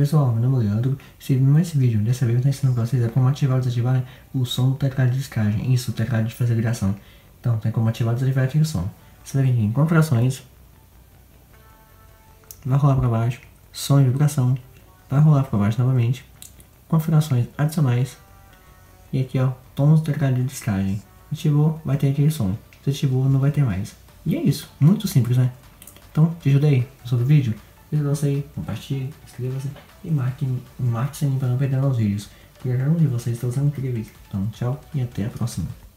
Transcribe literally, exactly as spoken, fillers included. pessoal, meu nome é Leandro, se viu mais esse vídeo, dessa vez eu tô ensinando pra vocês é como ativar ou desativar o som do teclado de discagem, isso, o teclado de fazer ligação. Então, tem como ativar ou desativar aquele som. Você vai vir em configurações, vai rolar pra baixo, som e vibração, vai rolar pra baixo novamente, configurações adicionais, e aqui ó, tons do teclado de discagem, ativou, vai ter aquele som, desativou, não vai ter mais. E é isso, muito simples, né? Então, te ajudei, gostou do vídeo? Deixa o aí, compartilhe, inscreva-se e marque, marque o sininho para não perder os vídeos. Porque cada um de vocês está usando incríveis. Então, tchau e até a próxima.